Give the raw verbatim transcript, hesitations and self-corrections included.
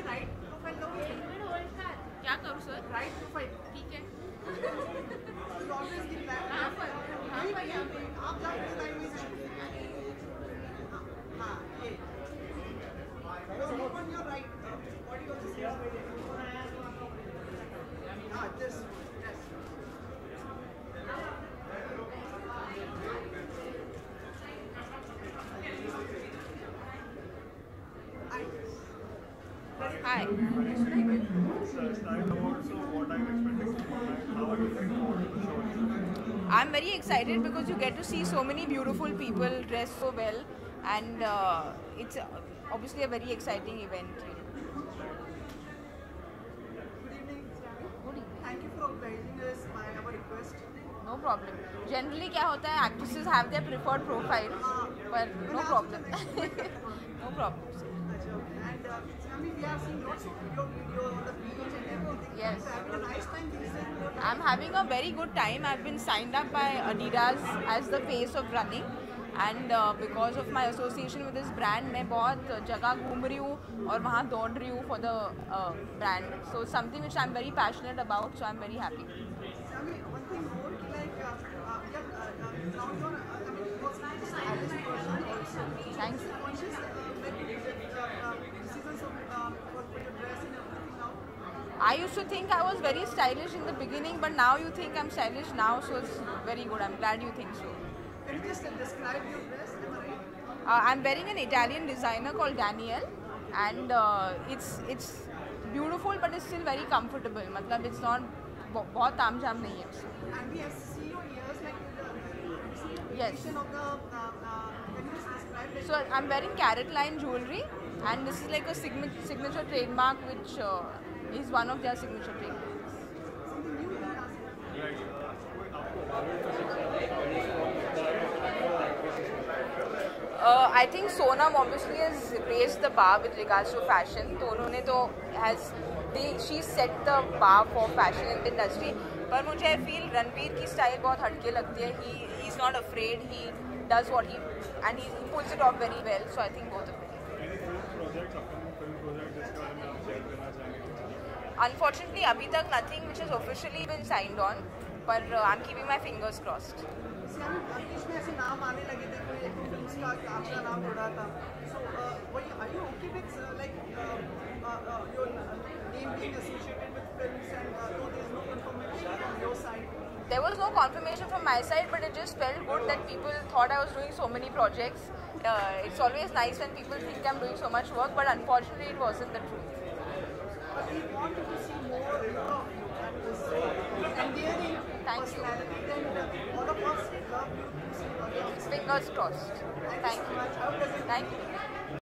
खाली right profile लोगे क्या करूं सर राइट प्रोफाइल ठीक है ऑलवेज गिव बैक हां पर हां भैया आप लाइक के टाइम में हां ये ओपन योर राइट बॉडी को से हां this yes Hi. I'm very excited because you get to see so many beautiful people dressed so well, and uh, it's obviously a very exciting event. Good evening. Good evening. Thank you for obliging us by our request. No problem. Generally, क्या होता है? Actresses have their preferred profile, but no problem. No problem. And uh, I mean, we are seeing lots of video videos on the beach and everything. Yes. So having a nice time this year. I'm having a very good time. I've been signed up by Adidas as the face of running, and uh, because of my association with this brand, मैं बहुत जगह घूम रही हूँ और वहाँ दौड़ रही हूँ for the uh, brand. So something which I'm very passionate about. So I'm very happy. So, I mean, one thing more, like uh, uh, yeah, uh, uh, now you are. Uh, I mean, what's nice is that this person also being conscious about the decisions of um, what to dress and everything now. I used to think I was very stylish in the beginning, but now you think I'm stylish now, so it's very good. I'm glad you think so. Can you just describe your dress? Am I right? Uh, I'm wearing an Italian designer called Daniel, and uh, it's it's beautiful, but it's still very comfortable. मतलब it's not बहुत ताम जाम नहीं है उसमें। And we have seen your ears like the yes. Of the uh, uh, so I'm wearing carrot line jewelry, and this is like a signature signature trademark, which uh, is one of their signature trademarks. Something new in uh, I think Sonam obviously has raised the bar with regards to fashion. तो उन्होंने तो has They, she set the bar for fashion in the industry. But मुझे I feel Ranveer की style बहुत हटके लगती है. He he's not afraid. He does what he and he, he pulls it off very well. So I think both of them. Any film projects, upcoming film projects जिसके बारे में आप share करना चाहेंगे? Unfortunately, अभी तक nothing which has officially been signed on. But uh, I'm keeping my fingers crossed. इसमें ऐसे नाम आने लगे थे कोई एक फिल्म्स का आपका नाम जोड़ा था. So वही are you okay with like your name being associated with films and though there is no confirmation from your side? There was no confirmation from my side, but it just felt good that people thought I was doing so many projects. Uh, it's always nice when people think I'm doing so much work, but unfortunately it wasn't the truth. But we wanted to see more of you and this and their personality and all of us love you. Fingers crossed. Thank you. Thank you.